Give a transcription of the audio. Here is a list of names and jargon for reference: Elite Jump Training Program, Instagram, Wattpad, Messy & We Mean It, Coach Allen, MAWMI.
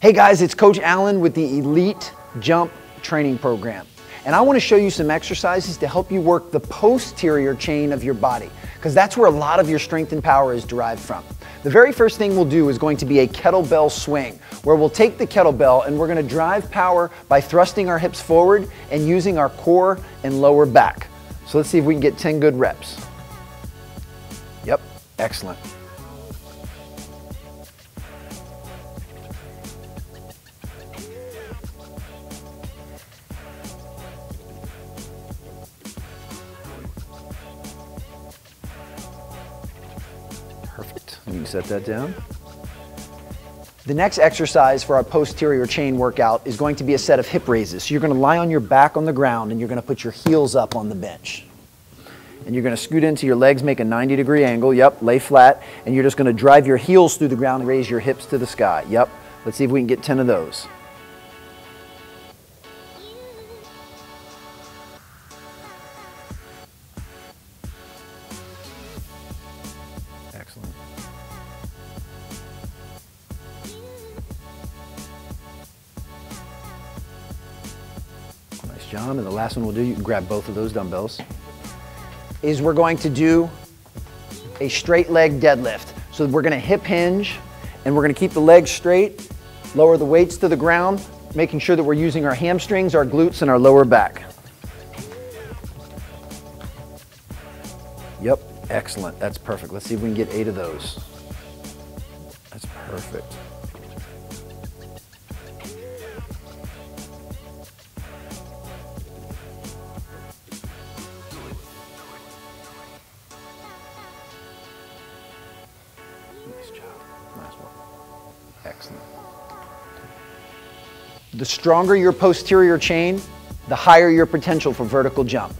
Hey guys, it's Coach Allen with the Elite Jump Training Program, and I want to show you some exercises to help you work the posterior chain of your body, because that's where a lot of your strength and power is derived from. The very first thing we'll do is going to be a kettlebell swing, where we'll take the kettlebell and we're going to drive power by thrusting our hips forward and using our core and lower back. So let's see if we can get 10 good reps. Yep, excellent. Perfect. You can set that down. The next exercise for our posterior chain workout is going to be a set of hip raises. So you're going to lie on your back on the ground and you're going to put your heels up on the bench. And you're going to scoot into your legs, make a 90-degree angle. Yep, lay flat. And you're just going to drive your heels through the ground and raise your hips to the sky. Yep. Let's see if we can get 10 of those. Excellent. Nice job. And the last one we'll do, you can grab both of those dumbbells, is we're going to do a straight leg deadlift. So we're going to hip hinge and we're going to keep the legs straight, lower the weights to the ground, making sure that we're using our hamstrings, our glutes, and our lower back. Yep. Excellent. That's perfect. Let's see if we can get 8 of those. That's perfect. Nice job. Nice one. Excellent. The stronger your posterior chain, the higher your potential for vertical jump.